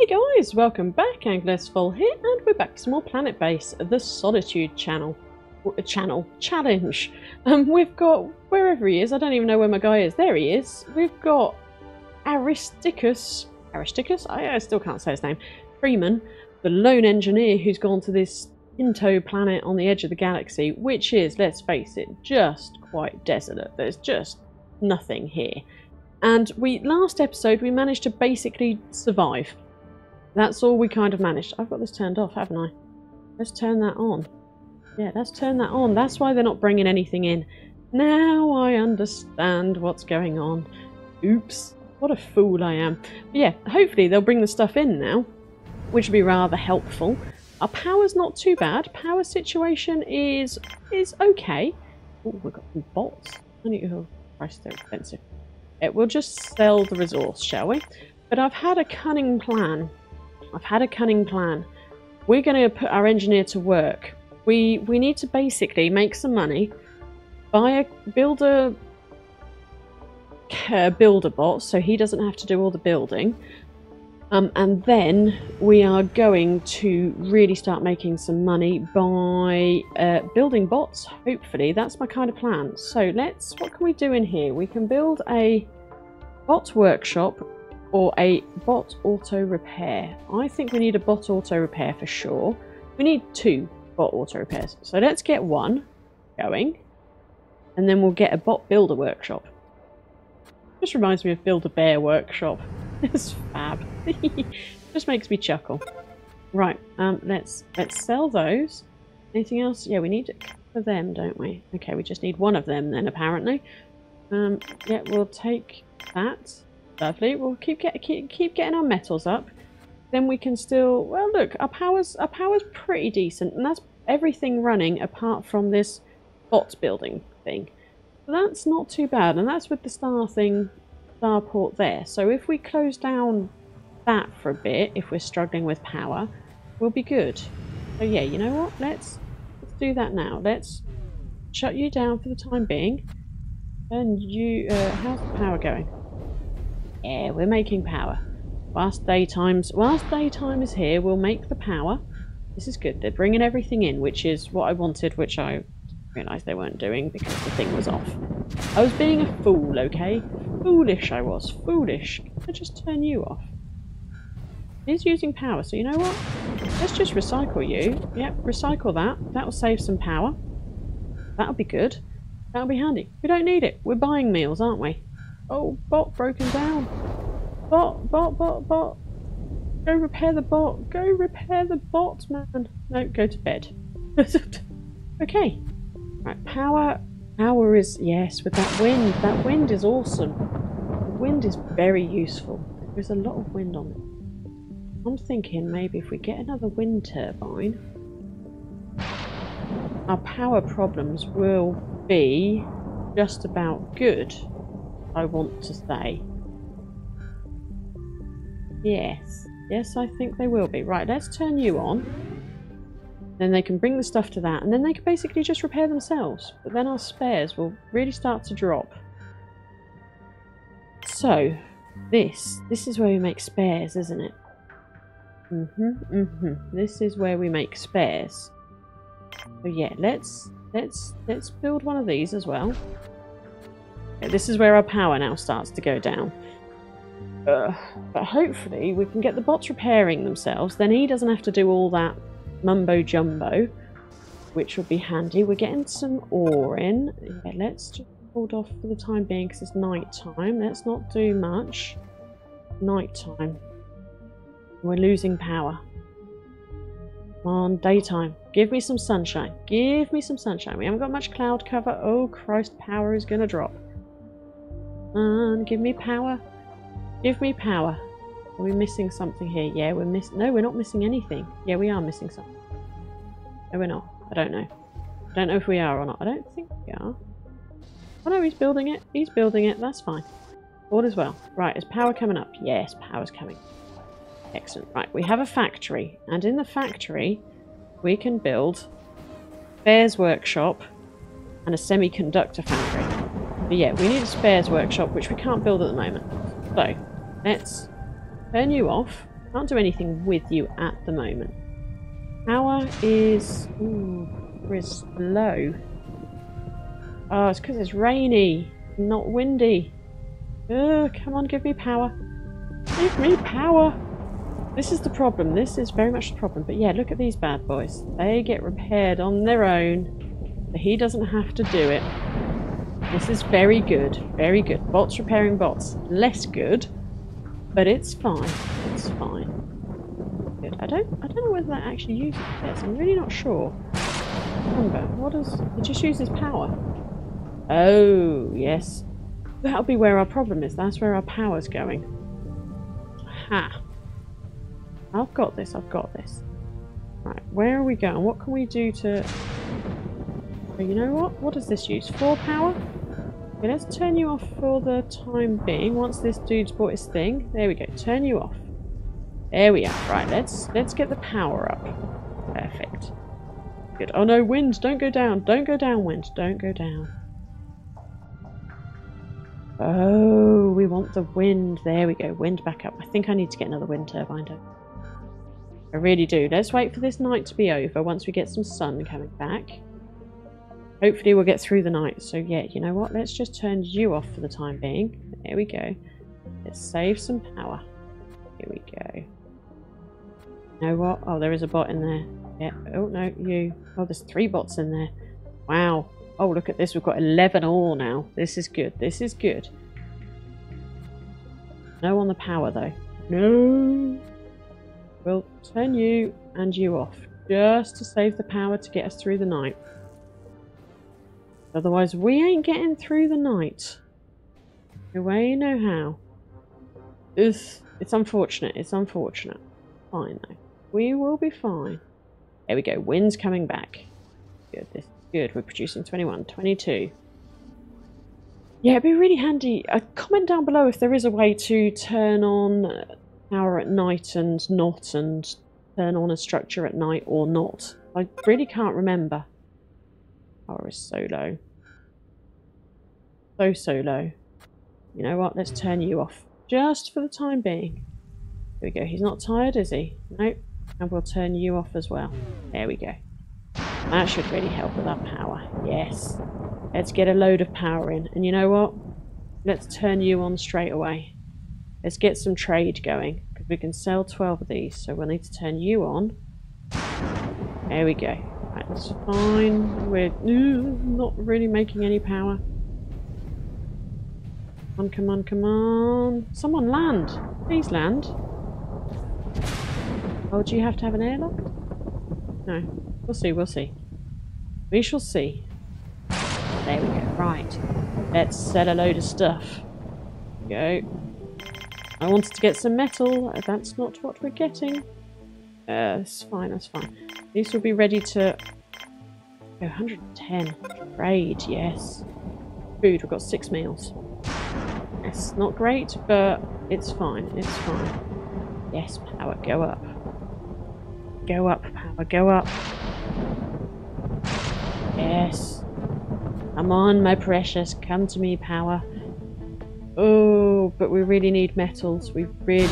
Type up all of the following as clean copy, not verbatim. Hey guys, welcome back. Anglaisefolle here, and we're back to some more Planet Base, the Solitude Channel. Challenge. We've got, wherever he is, I don't even know where my guy is. There he is. We've got Aristaeus? I still can't say his name. Freeman, the lone engineer who's gone to this Into planet on the edge of the galaxy, which is, let's face it, just quite desolate. There's just nothing here. And last episode we managed to basically survive. That's all we kind of managed. I've got this turned off, haven't I? Let's turn that on. Yeah, let's turn that on. That's why they're not bringing anything in. Now I understand what's going on. Oops. What a fool I am. But yeah, hopefully they'll bring the stuff in now, which would be rather helpful. Our power's not too bad. Power situation is okay. Oh, we've got some bots. I need to go. Price, they're expensive. Yeah, we'll just sell the resource, shall we? But I've had a cunning plan. We're going to put our engineer to work. We need to basically make some money, build a bot, so he doesn't have to do all the building. And then we are going to really start making some money by building bots, hopefully. That's my kind of plan. So what can we do in here? We can build a bot workshop or a bot auto repair. I think we need a bot auto repair for sure. We need two bot auto repairs. So let's get one going, and then we'll get a bot builder workshop. Just reminds me of Build a Bear Workshop. It's fab. Just makes me chuckle. Right, let's sell those. Anything else? Yeah, we need it for them, don't we? Okay, we just need one of them then, apparently. Yeah, we'll take that. Lovely. We'll keep getting our metals up. Then we can still. Well, look, our power's pretty decent, and that's everything running apart from this bot building thing. So that's not too bad, and that's with the star thing. Starport there. So if we close down that for a bit, if we're struggling with power, we'll be good. So yeah, you know what? Let's do that now. Let's shut you down for the time being. And you, how's the power going? Yeah, we're making power. Whilst daytime is here, we'll make the power. This is good. They're bringing everything in, which is what I wanted, which I realised they weren't doing because the thing was off. I was being a fool, okay? Foolish I was. Foolish. I'll just turn you off. It is using power, so you know what? Let's just recycle you. Yep, recycle that. That'll save some power. That'll be good. That'll be handy. We don't need it. We're buying meals, aren't we? Oh, bot broken down. Bot. Go repair the bot. Go repair the bot, man. No, go to bed. Okay. Right, power... Power is, yes, with that wind. That wind is awesome. The wind is very useful. There's a lot of wind on it. I'm thinking maybe if we get another wind turbine, our power problems will be just about good, I want to say. Yes. Yes, I think they will be. Right, let's turn you on. Then they can bring the stuff to that, and then they can basically just repair themselves. But then our spares will really start to drop. So, this is where we make spares, isn't it? This is where we make spares. So yeah, let's build one of these as well. Yeah, this is where our power now starts to go down. But hopefully we can get the bots repairing themselves. Then he doesn't have to do all that mumbo jumbo, which would be handy. We're getting some ore in. Yeah, let's just hold off for the time being because it's night time. Let's not do much. Night time. We're losing power. Come on, daytime. Give me some sunshine. Give me some sunshine. We haven't got much cloud cover. Oh Christ, power is going to drop. And give me power. Give me power. Are we missing something here? Yeah, we're missing... No, we're not missing anything. Yeah, we are missing something. No, we're not. I don't know. I don't know if we are or not. I don't think we are. Oh no, he's building it. He's building it. That's fine. All is well. Right, is power coming up? Yes, power's coming. Excellent. Right, we have a factory. And in the factory, we can build a spares workshop and a semiconductor factory. But yeah, we need a spares workshop, which we can't build at the moment. So, let's... Turn you off. Can't do anything with you at the moment. Power is... ooh, is low. Oh, it's because it's rainy, not windy. Ugh, come on, give me power. Give me power! This is the problem. This is very much the problem. But yeah, look at these bad boys. They get repaired on their own. But he doesn't have to do it. This is very good. Very good. Bots repairing bots. Less good. But it's fine. It's fine. Good. I don't know whether that actually uses pets. I'm really not sure. Remember, what does... it just uses power. Oh, yes. That'll be where our problem is. That's where our power's going. Ha. I've got this, I've got this. Right, where are we going? What can we do to... well, you know what? What does this use? 4 power? Okay, let's turn you off for the time being. Once this dude's bought his thing. There we go. Turn you off. There we are. Right, let's get the power up. Perfect. Good. Oh no, wind! Don't go down! Don't go down, wind! Don't go down. Oh, we want the wind. There we go. Wind back up. I think I need to get another wind turbine down. I really do. Let's wait for this night to be over once we get some sun coming back. Hopefully we'll get through the night. So yeah, you know what? Let's just turn you off for the time being. There we go. Let's save some power. Here we go. You know what? Oh, there is a bot in there. Yeah. Oh, no, you. Oh, there's 3 bots in there. Wow. Oh, look at this. We've got 11 all now. This is good. This is good. No on the power, though. No. We'll turn you and you off just to save the power to get us through the night. Otherwise, we ain't getting through the night. No way, no how. It's unfortunate. It's unfortunate. Fine, though. We will be fine. There we go. Wind's coming back. Good. This is good. We're producing 21, 22. Yeah, it'd be really handy. Comment down below if there is a way to turn on... power at night and not, and turn on a structure at night or not. I really can't remember. Power is so low. So low. You know what? Let's turn you off. Just for the time being. There we go. He's not tired, is he? Nope. And we'll turn you off as well. There we go. That should really help with our power. Yes. Let's get a load of power in. And you know what? Let's turn you on straight away. Let's get some trade going, because we can sell 12 of these, so we'll need to turn you on. There we go. Right, that's fine. We're not really making any power. Come on, come on, come on. Someone land. Please land. Oh, do you have to have an airlock? No. We'll see, we'll see. We shall see. There we go. Right. Let's sell a load of stuff. There we go. I wanted to get some metal. That's not what we're getting. That's fine, that's fine. These will be ready to... oh, 110. Trade, yes. Food, we've got 6 meals. Yes, not great, but it's fine, it's fine. Yes, power, go up. Go up, power, go up. Yes. Come on, my precious. Come to me, power. Oh, but we really need metals. We really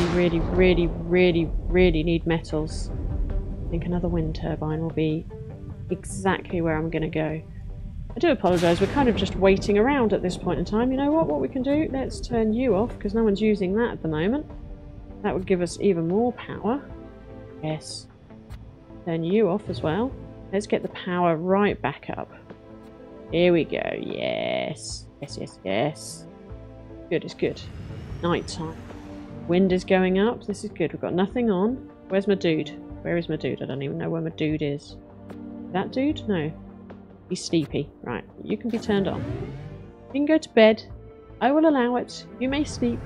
need metals. I think another wind turbine will be exactly where I'm going to go. I do apologise. We're kind of just waiting around at this point in time. You know what we can do? Let's turn you off, because no one's using that at the moment. That would give us even more power. Yes. Turn you off as well. Let's get the power right back up. Here we go. Yes. Yes, yes, yes. Good, it's good. Night time. Wind is going up. This is good. We've got nothing on. Where's my dude? Where is my dude? I don't even know where my dude is. That dude? No. He's sleepy. Right. You can be turned on. You can go to bed. I will allow it. You may sleep.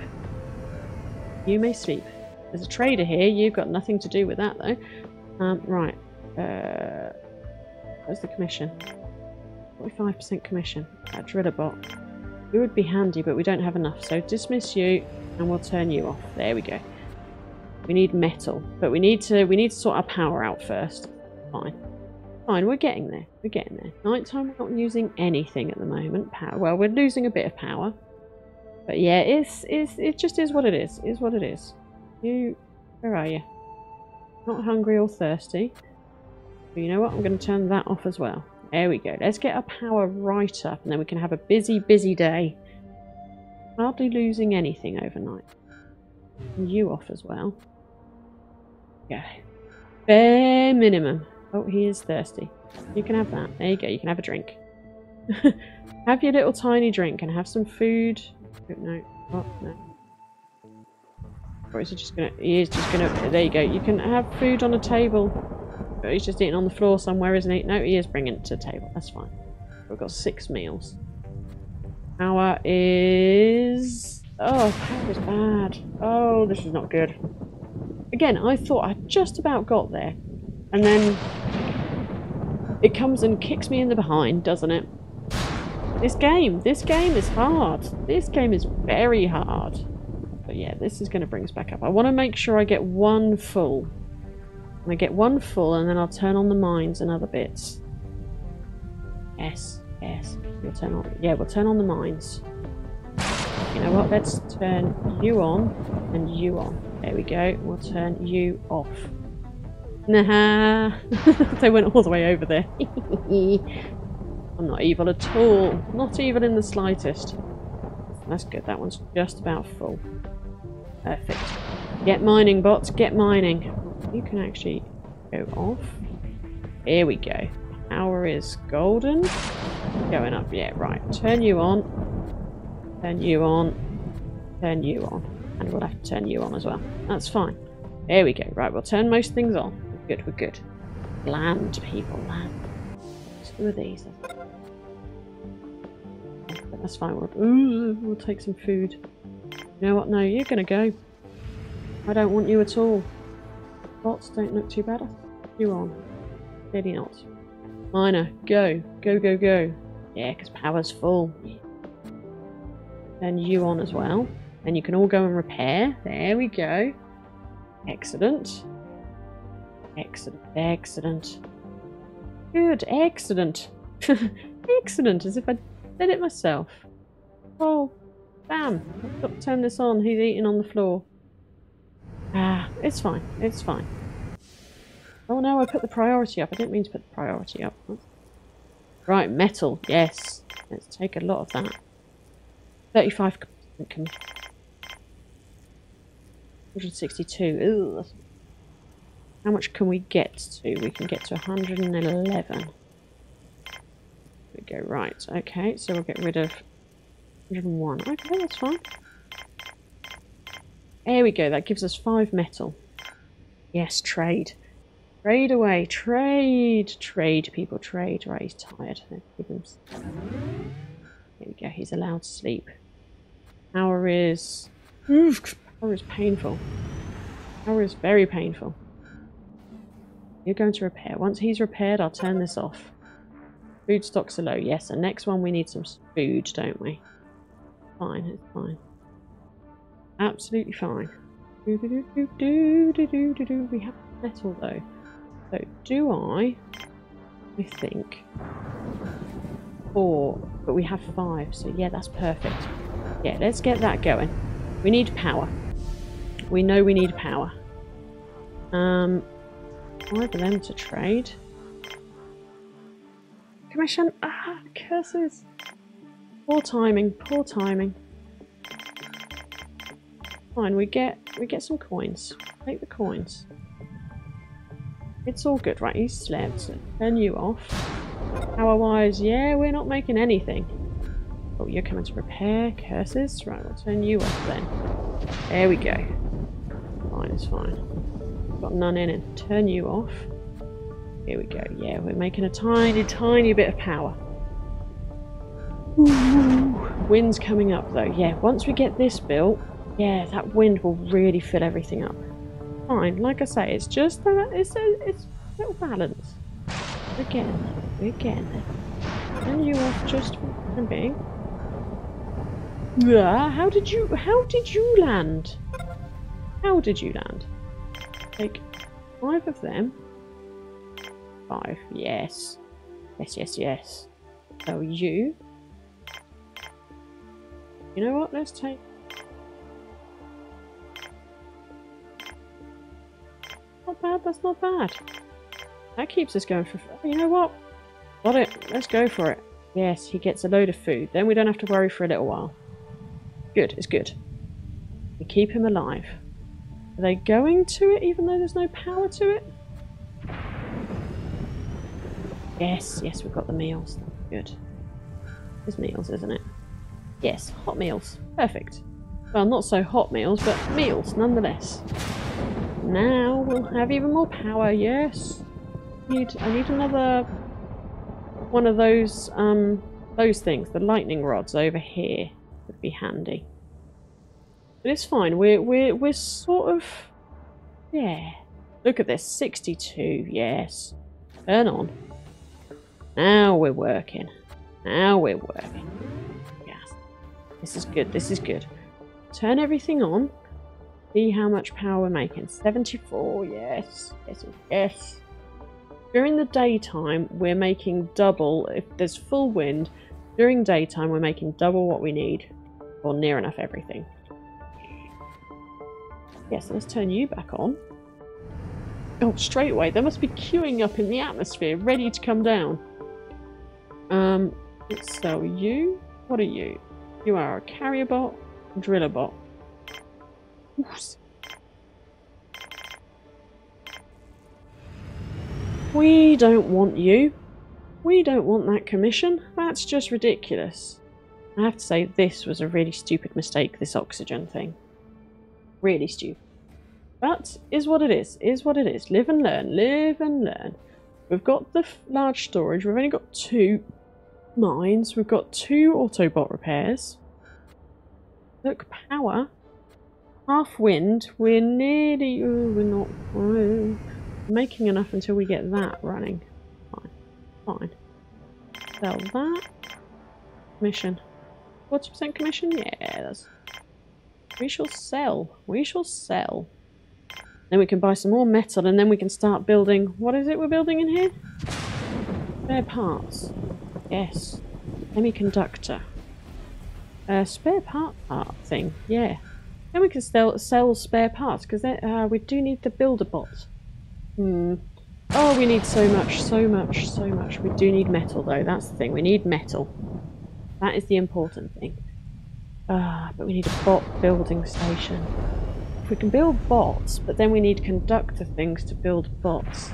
You may sleep. There's a trader here. You've got nothing to do with that, though. Right. Where's the commission? 45% commission. That driller bot. It would be handy, but we don't have enough, so dismiss you and we'll turn you off. There we go. We need metal, but we need to sort our power out first. Fine. Fine, we're getting there. We're getting there. Nighttime, we're not using anything at the moment. Power, well, we're losing a bit of power. But yeah, it just is what it is. Where are you? Not hungry or thirsty. But you know what? I'm going to turn that off as well. There we go. Let's get our power right up and then we can have a busy, busy day. Hardly losing anything overnight. And you off as well. Go. Bare minimum. Oh, he is thirsty. You can have that. There you go. You can have a drink. Have your little tiny drink and have some food. Oh, no. Oh, no. Or is he just gonna... He is just gonna... There you go. You can have food on a table. But he's just eating on the floor somewhere, isn't he? No, he is bringing it to the table. That's fine. We've got 6 meals. Power is... Oh, power is bad. Oh, this is not good. Again, I thought I just about got there. And then... It comes and kicks me in the behind, doesn't it? This game is hard. This game is very hard. But yeah, this is going to bring us back up. I want to make sure I get one full. I get one full and then I'll turn on the mines and other bits. Yes, yes. We'll turn on, yeah, we'll turn on the mines. You know what? Let's turn you on and you on. There we go. We'll turn you off. Nah. They went all the way over there. I'm not evil at all. Not evil in the slightest. That's good. That one's just about full. Perfect. Get mining, bots. Get mining. You can actually go off. Here we go. Power is golden. Going up. Yeah, right. Turn you on. Turn you on. Turn you on. And we'll have to turn you on as well. That's fine. There we go. Right, we'll turn most things on. We're good, we're good. Land, people, land. Who are these? That's fine. We'll take some food. You know what? No, you're going to go. I don't want you at all. Bots don't look too bad. You on. Really not. Miner, go. Go, go, go. Yeah, because power's full. Then you on as well. Then you can all go and repair. There we go. Excellent. Excellent. Excellent. Good. Excellent. Excellent. As if I did it myself. Oh, bam. I've got to turn this on. He's eating on the floor. Ah, it's fine. It's fine. Oh no, I put the priority up. I didn't mean to put the priority up. Right, metal. Yes. Let's take a lot of that. 35 income. 162. Ew. How much can we get to? We can get to 111. We go right. Okay, so we'll get rid of 101. Okay, that's fine. There we go. That gives us 5 metal. Yes, trade. Trade away. Trade. Trade, people. Trade. Right, he's tired. There we go. He's allowed to sleep. Power is... Oof. Power is painful. Power is very painful. You're going to repair. Once he's repaired, I'll turn this off. Food stocks are low. Yes, and next one we need some food, don't we? Fine, it's fine. Absolutely fine. We have metal though. So do I think 4, but we have 5, so yeah, that's perfect. Yeah, let's get that going. We need power. We know we need power. I'd them to trade. Commission. Ah, curses. Poor timing. Poor timing. Fine. We get some coins. Take the coins. It's all good, right? You slept. So turn you off. Power wise, yeah, we're not making anything. Oh, you're coming to repair. Curses. Right, we'll turn you off then. There we go. Fine, it's fine. We've got none in it. Turn you off. Here we go. Yeah, we're making a tiny, tiny bit of power. Ooh. Wind's coming up though. Yeah, once we get this built, yeah, that wind will really fill everything up. Fine. Like I say, it's just that it's a little balance. We're getting there. We're getting there. Turn you off just for the being. How did you land? How did you land? Take 5 of them. 5, yes. Yes, yes, yes. So you. You know what? Let's take. Not bad, that's not bad. That keeps us going for... You know what? Got it. Let's go for it. Yes, he gets a load of food. Then we don't have to worry for a little while. Good, it's good. We keep him alive. Are they going to it even though there's no power to it? Yes, yes, we've got the meals. Good. It's meals, isn't it? Yes, hot meals. Perfect. Well, not so hot meals, but meals nonetheless. Now we'll have even more power, yes. I need another one of those things. The lightning rods over here would be handy. But it's fine, we're sort of, yeah. Look at this, 62, yes. Turn on. Now we're working. Now we're working. Yes. This is good, this is good. Turn everything on. See how much power we're making. 74, yes, yes, yes. During the daytime, we're making double. If there's full wind, during daytime, we're making double what we need. Or near enough everything. Yes, let's turn you back on. Oh, straight away. They must be queuing up in the atmosphere, ready to come down. So you, what are you? You are a carrier bot, driller bot. Oops. We don't want you. We don't want that commission. That's just ridiculous. I have to say, this was a really stupid mistake, this oxygen thing. Really stupid. But is what it is. Is what it is. Live and learn. Live and learn. We've got the large storage. We've only got 2 mines. We've got 2 Autobot repairs. Look, power. Half wind. We're nearly... Oh, we're not... Oh, making enough until we get that running. Fine. Fine. Sell that. Commission. 40% commission? Yeah, that's... We shall sell. We shall sell. Then we can buy some more metal and then we can start building... What is it we're building in here? Spare parts. Yes. Semiconductor. Spare part thing. Yeah. Then we can sell spare parts because we do need the builder bot. Hmm. Oh, we need so much, so much, so much. We do need metal though. That's the thing. We need metal. That is the important thing. But we need a bot building station. We can build bots, but then we need conductor things to build bots.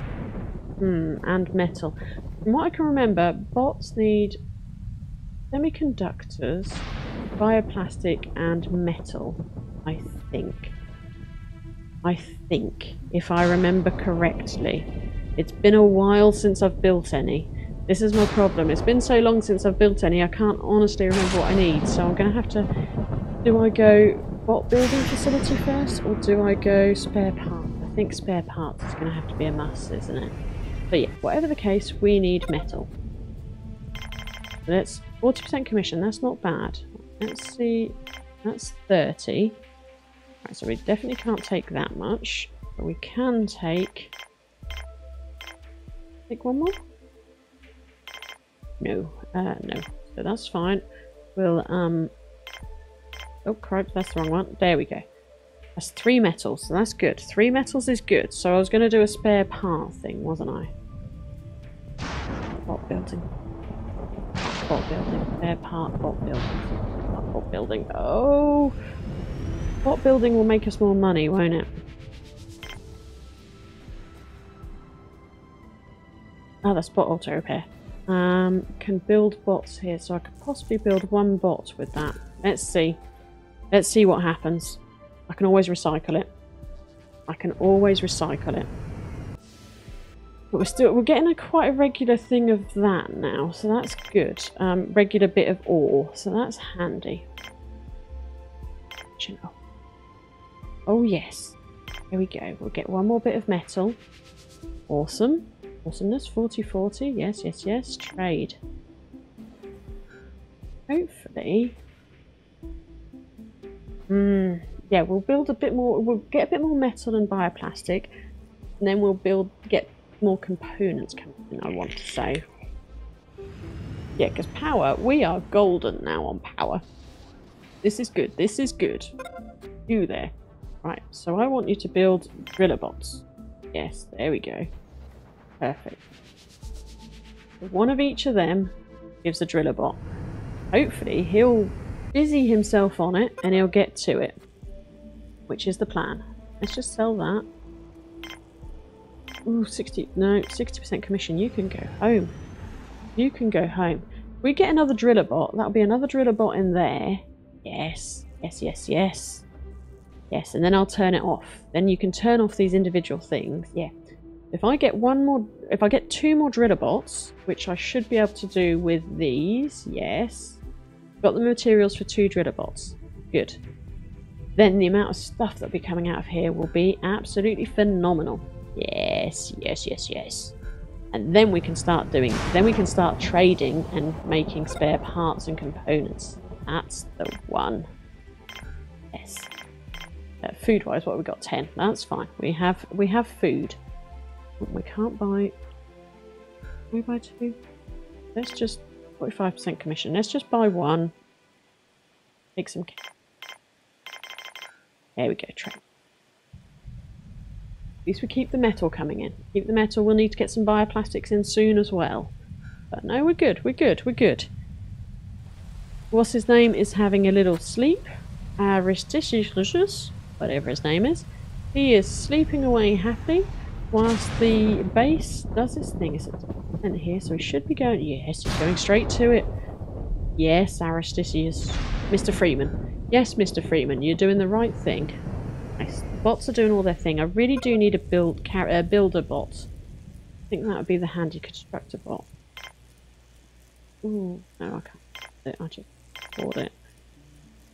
And metal. From what I can remember, bots need semiconductors, bioplastic, and metal, I think. I think, if I remember correctly. It's been a while since I've built any. This is my problem. It's been so long since I've built any, I can't honestly remember what I need. So I'm going to have to... Do I go bot building facility first, or do I go spare parts? I think spare parts is going to have to be a must, isn't it? But yeah, whatever the case, we need metal. So that's 40% commission. That's not bad. Let's see. That's 30. Right, so we definitely can't take that much. But we can take... Take one more? No, no. So that's fine. We'll, oh, crap, that's the wrong one. There we go. That's 3 metals, so that's good. 3 metals is good. So I was going to do a spare part thing, wasn't I? Bot building. Bot building. Spare part, bot building. Not bot building. Oh! Bot building will make us more money, won't it? Ah, oh, that's bot auto repair. Can build bots here, so I could possibly build 1 bot with that. Let's see. Let's see what happens. I can always recycle it. I can always recycle it. But we're getting quite a regular thing of that now, so that's good. Regular bit of ore, so that's handy. Oh yes. Here we go. We'll get 1 more bit of metal. Awesome. Awesomeness, 40-40, yes, yes, yes, trade. Hopefully, yeah, we'll build a bit more, we'll get a bit more metal and bioplastic, and then we'll get more components coming in, I want to say. Yeah, because power, we are golden now on power. This is good, this is good. You there. Right, so I want you to build driller bots. Yes, there we go. Perfect. One of each of them gives a driller bot. Hopefully he'll busy himself on it and he'll get to it, which is the plan. Let's just sell that. Ooh, 60% commission. You can go home. You can go home. We get another driller bot. That'll be another driller bot in there. Yes. Yes, yes, yes. Yes, and then I'll turn it off. Then you can turn off these individual things. Yeah. If I get one more, if I get two more driller bots, which I should be able to do with these, yes. Got the materials for two driller bots. Good. Then the amount of stuff that'll be coming out of here will be absolutely phenomenal. Yes, yes, yes, yes. And then we can start doing, then we can start trading and making spare parts and components. That's the one. Yes. Food wise, what have we got? 10. That's fine. We have food. We can't buy. Can we buy two? Let's just 45% commission. Let's just buy one. Make some. There we go. Trade. At least we keep the metal coming in. Keep the metal. We'll need to get some bioplastics in soon as well. But no, we're good. We're good. We're good. What's his name is having a little sleep. Aristaeus, whatever his name is, he is sleeping away happily whilst the base does its thing. Is it in here? So he should be going. Yes, he's going straight to it. Yes, Aristaeus, Mr. Freeman. Yes, Mr. Freeman, you're doing the right thing. Nice. The bots are doing all their thing. I really do need a builder bot. I think that would be the handy constructor bot. Ooh, no, I can't. I just bought it.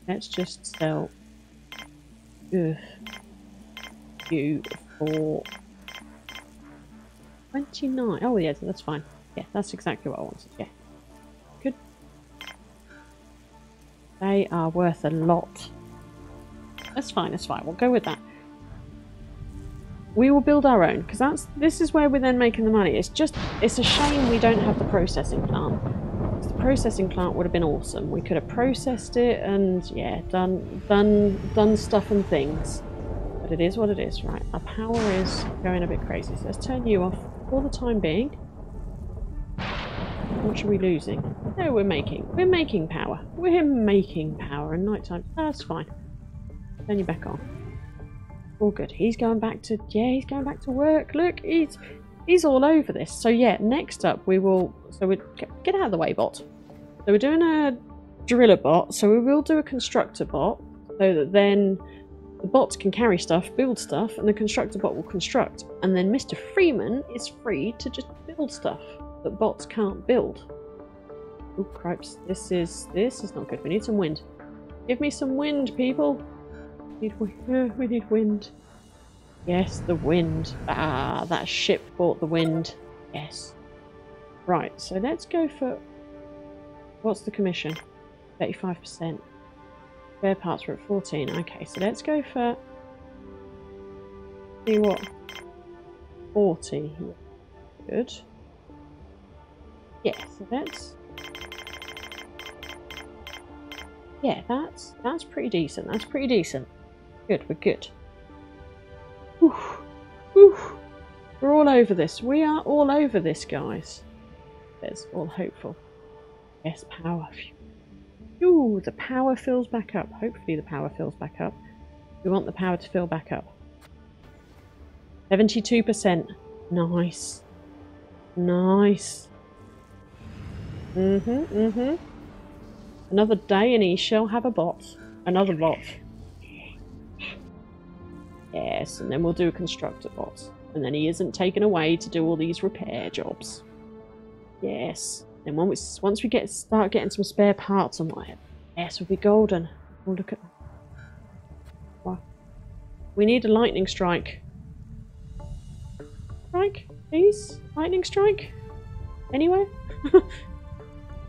Let's just sell you for 29. Oh yeah, that's fine. Yeah, that's exactly what I wanted. Yeah, good. They are worth a lot. That's fine. That's fine. We'll go with that. We will build our own because that's. This is where we're then making the money. It's just. It's a shame we don't have the processing plant. Processing plant would have been awesome. We could have processed it and yeah, done stuff and things. But it is what it is, right? Our power is going a bit crazy. So let's turn you off for the time being. What are we losing? No, we're making power. We're making power in nighttime. That's fine. Turn you back on. All good. He's going back to he's going back to work. Look, he's all over this. So yeah, next up we will get out of the way, bot. So we're doing a driller bot, so we will do a constructor bot, so that then the bots can carry stuff, build stuff, and the constructor bot will construct. And then Mr. Freeman is free to just build stuff that bots can't build. Oh cripes, this is not good. We need some wind. Give me some wind, people. We need wind. Yes, the wind. Ah, that ship bought the wind. Yes. Right, so let's go for... What's the commission? 35%. Spare parts were at 14. Okay, so let's go for... See what? 40. Good. Yeah, so that's... Yeah, that's pretty decent. That's pretty decent. Good, we're good. Oof. Oof. We're all over this. We are all over this, guys. It's all hopeful. Yes, power. Ooh, the power fills back up. Hopefully the power fills back up. We want the power to fill back up. 72%. Nice. Nice. Mm-hmm. Another day and he shall have a bot. Another bot. Yes, and then we'll do a constructor bot. And then he isn't taken away to do all these repair jobs. Yes. Then once we start getting some spare parts and whatever, yes, we'll be golden. We'll look at that. Wow. We need a lightning strike. Strike, please. Lightning strike. Anywhere?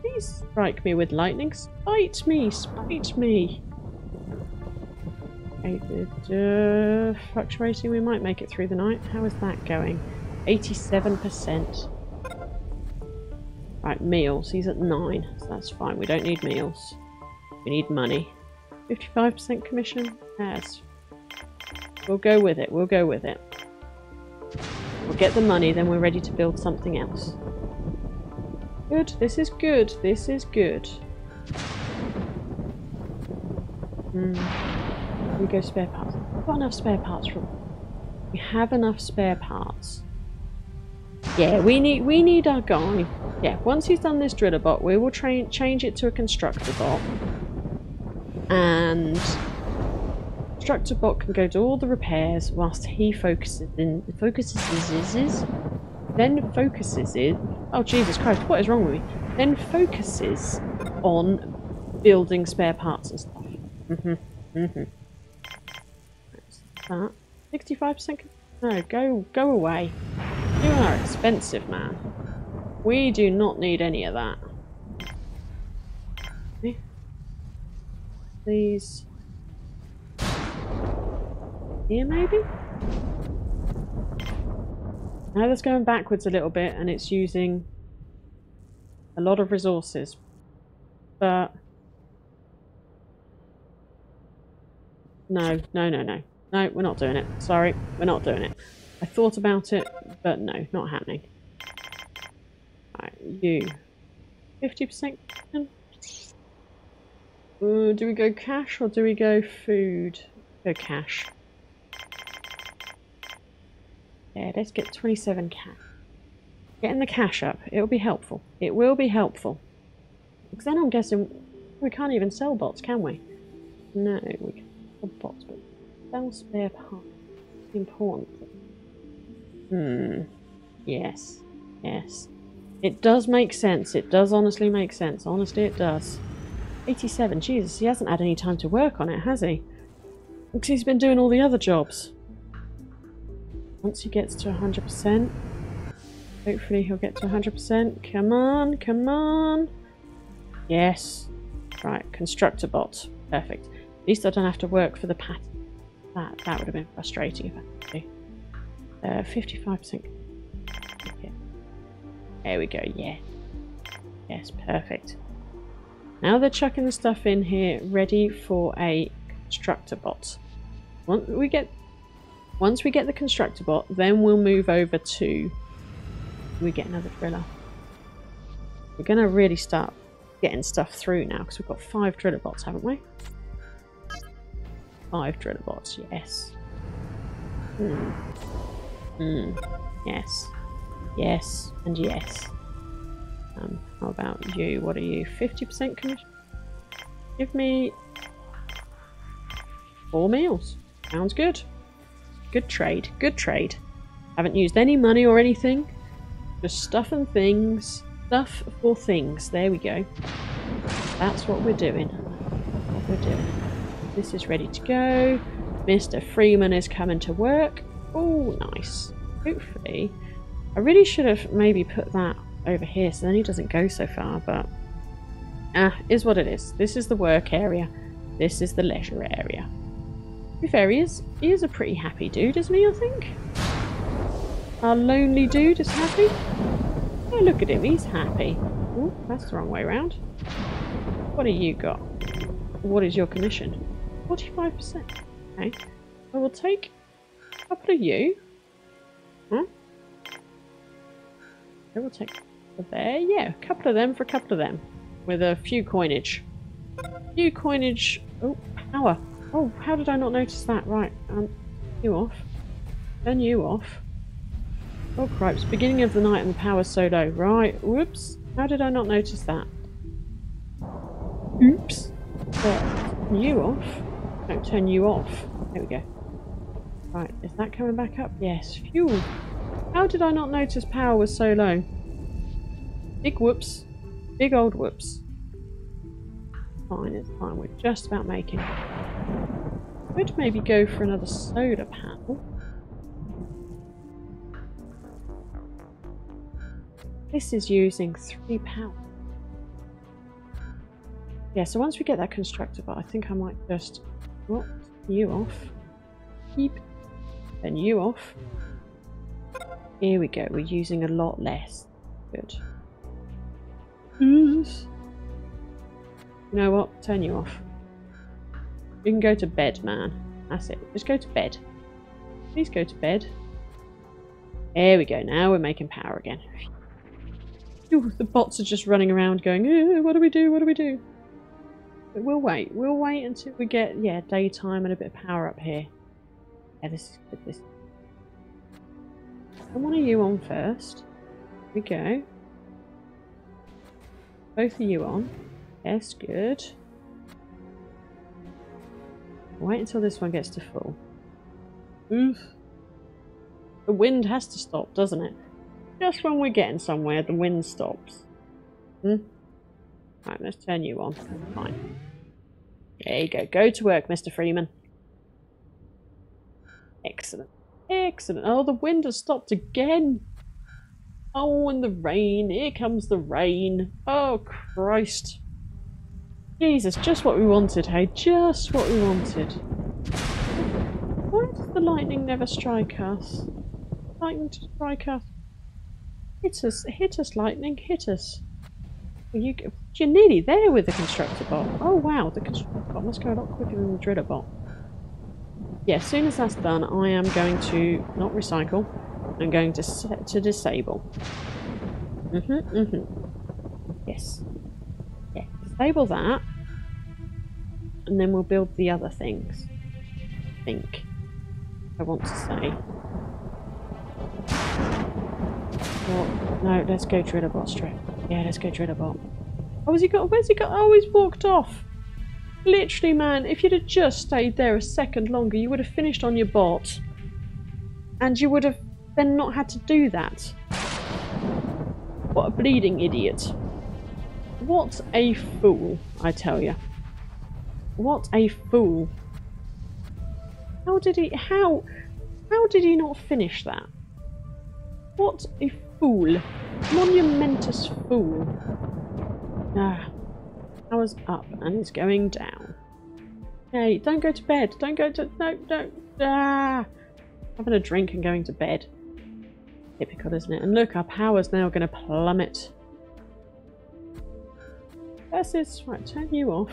Please strike me with lightning. Spite me. Spite me. Fluctuating, we might make it through the night. How is that going? 87%. Right, meals. He's at 9, so that's fine. We don't need meals. We need money. 55% commission. Yes. We'll go with it. We'll go with it. We'll get the money, then we're ready to build something else. Good, this is good, this is good. We go spare parts. We've got enough spare parts for... We have enough spare parts. Yeah, we need our guy. Yeah, once he's done this driller bot, we will change it to a constructor bot. And constructor bot can go do all the repairs whilst he focuses. Oh Jesus Christ, what is wrong with me? Then focuses on building spare parts and stuff. That's that. 65%. No, go away. You are expensive, man. We do not need any of that. Okay. These here maybe? Now that's going backwards a little bit and it's using a lot of resources. But no, no, no, no. No, we're not doing it. Sorry, we're not doing it. I thought about it, but no, not happening. Right, you. 50%? Do we go cash or do we go food? Go cash. Yeah, let's get 27 cash. Getting the cash up, it'll be helpful. It will be helpful. Because then I'm guessing we can't even sell bots, can we? No, we can't sell bots, but sell spare parts. Important. Yes. Yes. It does make sense. It does honestly make sense. Honestly, it does. 87. Jesus, he hasn't had any time to work on it, has he? Because he's been doing all the other jobs. Once he gets to 100%. Hopefully he'll get to 100%. Come on, come on. Yes. Right, constructor bot. Perfect. At least I don't have to work for the pattern. That would have been frustrating if I had to. 55%. Yeah. There we go, yeah. Yes, perfect. Now they're chucking the stuff in here, ready for a constructor bot. Once we get the constructor bot, then we'll move over to... We get another driller. We're going to really start getting stuff through now, because we've got 5 driller bots, haven't we? 5 driller bots, yes. Yes. Yes, and yes. How about you? What are you? 50% commission? Give me 4 meals. Sounds good. Good trade. Good trade. Haven't used any money or anything. Just stuff and things. Stuff for things. There we go. That's what we're doing. This is ready to go. Mr. Freeman is coming to work. Oh, nice. Hopefully. I really should have maybe put that over here so then he doesn't go so far, but... is what it is. This is the work area. This is the leisure area. To be fair, he is a pretty happy dude, isn't he, I think? Our lonely dude is happy. Oh, look at him. He's happy. Ooh, that's the wrong way around. What have you got? What is your commission? 45%. Okay. I will take a couple of you. Huh? I will take there. Yeah, a couple of them for a couple of them. With a few coinage. Few coinage. Oh, power. Oh, how did I not notice that? Right. You off. Turn you off. Oh, cripes. Beginning of the night and the power's so low. Right. Whoops. How did I not notice that? Oops. Turn you off. Don't turn you off. There we go. Right. Is that coming back up? Yes. Fuel. How did I not notice power was so low? Big whoops. Big old whoops. Fine, it's fine. We're just about making it. Could maybe go for another solar panel. This is using 3 power. Yeah, so once we get that constructor, but I think I might just drop you off. Keep. Then you off. Here we go, we're using a lot less. Good. You know what? Turn you off. You can go to bed, man. That's it. Just go to bed. Please go to bed. There we go, now we're making power again. Ooh, the bots are just running around going, what do we do, what do we do? But we'll wait until we get, yeah, daytime and a bit of power up here. Yeah, this is good, this. I want you on first. Here we go. Both of you on. Yes, good. Wait until this one gets to full. Oof. The wind has to stop, doesn't it? Just when we're getting somewhere, the wind stops. Hmm? Right, let's turn you on. Fine. There you go. Go to work, Mr. Freeman. Excellent. Excellent. Oh, the wind has stopped again. Oh, and the rain. Here comes the rain. Oh, Christ. Jesus, just what we wanted, hey? Just what we wanted. Why does the lightning never strike us? Lightning to strike us. Hit us, lightning, hit us. You're nearly there with the constructor bot. Oh wow, the constructor bot must go a lot quicker than the driller bot. Yeah, as soon as that's done, I am going to not recycle. I'm going to set to disable. Yes. Yeah, disable that. And then we'll build the other things. I think. I want to say. Or, no, let's go driller bot straight. Yeah, let's go driller bot. Oh, has he got? Where's he got? Oh, he's walked off. Literally, man, if you'd have just stayed there a second longer, you would have finished on your bot. And you would have then not had to do that. What a bleeding idiot. What a fool, I tell you. What a fool. How did he not finish that? What a fool. Monumentous fool. Ah. Power's up and it's going down. Hey, don't go to bed. Don't go to... No, don't... Ah. Having a drink and going to bed. Typical, isn't it? And look, our power's now going to plummet. Versus... Right, turn you off.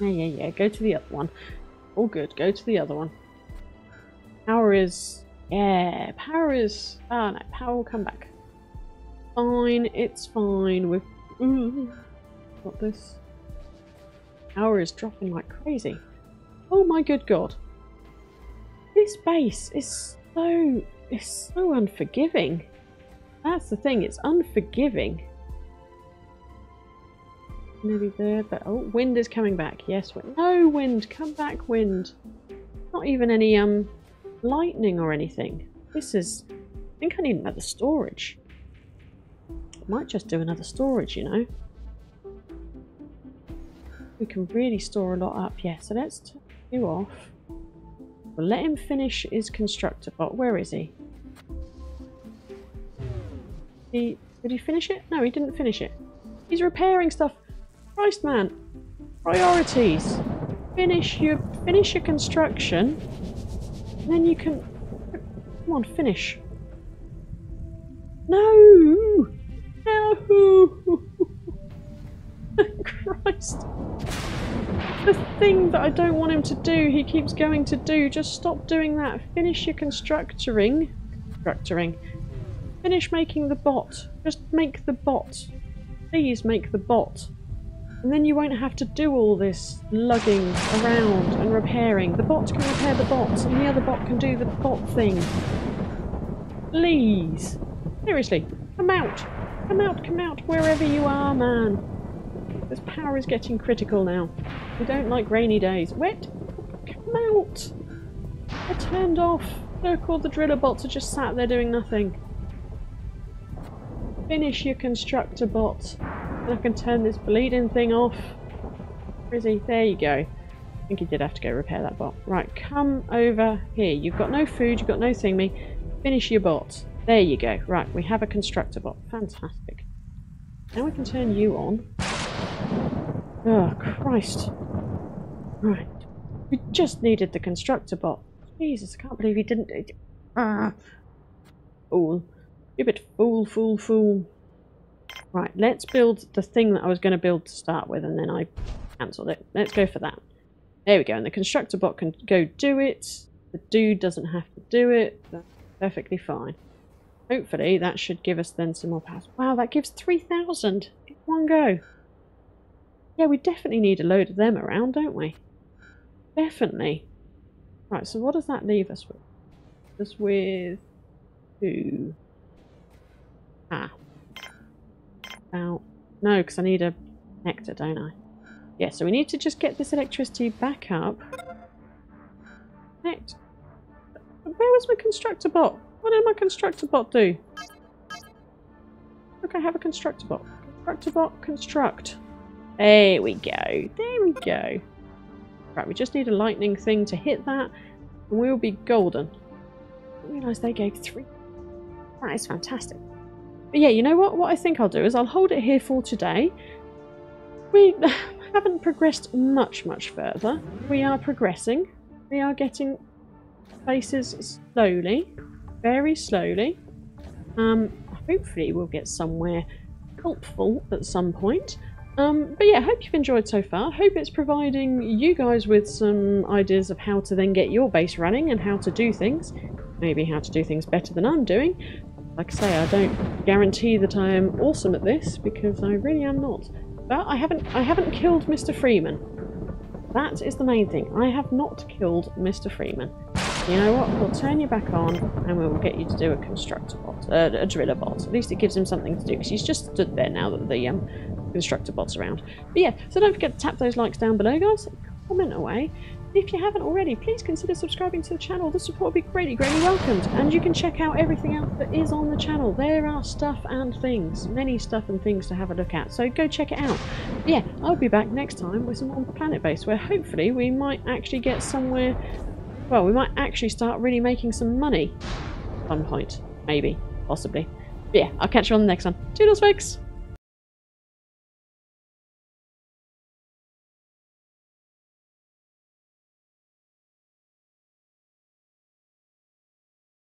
Yeah, yeah, yeah. Go to the other one. All good. Go to the other one. Power is... Yeah, power is... Oh, no. Power will come back. Fine. It's fine. We've... Got this. Power is dropping like crazy. Oh my good god. This base is so... It's so unforgiving. That's the thing. It's unforgiving. Maybe there, but... Oh, wind is coming back. Yes, wind. No, wind. Come back, wind. Not even any, lightning or anything. This is... I think I need another storage. Might just do another storage, you know. We can really store a lot up. Yeah, so let's turn you off. We'll let him finish his constructor bot. Where is he? Did he finish it? No, he didn't finish it. He's repairing stuff. Christ, man. Priorities. Finish your construction. And then you can... Come on, finish. No! No! Christ. The thing that I don't want him to do, he keeps going to do. Just stop doing that. Finish your constructoring. Finish making the bot. Just make the bot. Please make the bot. And then you won't have to do all this lugging around and repairing. The bot can repair the bot, and the other bot can do the bot thing. Please. Seriously. Come out. Come out, come out, wherever you are, man. This power is getting critical now. We don't like rainy days. Wet! Come out! They're turned off. Look, all the driller bots are just sat there doing nothing. Finish your constructor bot. And I can turn this bleeding thing off. Where is he? There you go. I think he did have to go repair that bot. Right, come over here. You've got no food, you've got no thingy. Finish your bot. There you go. Right, we have a constructor bot. Fantastic. Now we can turn you on. Oh, Christ. Right. We just needed the constructor bot. Jesus, I can't believe he didn't... Fool. Stupid fool, fool, fool. Right, let's build the thing that I was going to build to start with, and then I cancelled it. Let's go for that. There we go, and the constructor bot can go do it. The dude doesn't have to do it. That's perfectly fine. Hopefully that should give us then some more powers. Wow, that gives 3,000 in one go. Yeah, we definitely need a load of them around, don't we? Definitely. Right, so what does that leave us with? Just with two. Ah. About. No, because I need a nectar, don't I? Yeah, so we need to just get this electricity back up. Connect. Where was my constructor bot? What did my constructor bot do? Look, I have a constructor bot. Constructor bot, construct. There we go. There we go. Right, we just need a lightning thing to hit that, and we'll be golden. I realise they gave 3. That is fantastic. But yeah, you know what? What I think I'll do is I'll hold it here for today. We haven't progressed much further. We are progressing. We are getting places slowly, very slowly. Hopefully we'll get somewhere helpful at some point. But yeah, I hope you've enjoyed so far. Hope it's providing you guys with some ideas of how to then get your base running and how to do things. Maybe how to do things better than I'm doing. Like I say, I don't guarantee that I am awesome at this because I really am not. But I haven't killed Mr. Freeman. That is the main thing. I have not killed Mr. Freeman. You know what? We'll turn you back on and we'll get you to do a constructor bot, a driller bot. At least it gives him something to do because he's just stood there now that the constructor bots around. But yeah, so don't forget to tap those likes down below, guys. Comment away. If you haven't already, please consider subscribing to the channel. The support would be greatly welcomed. And you can check out everything else that is on the channel. There are stuff and things, many stuff and things to have a look at. So go check it out. Yeah, I'll be back next time with some more Planet Base, where hopefully we might actually get somewhere. Well, we might actually start really making some money at some point. Maybe. Possibly. But yeah, I'll catch you on the next one. Toodles, folks!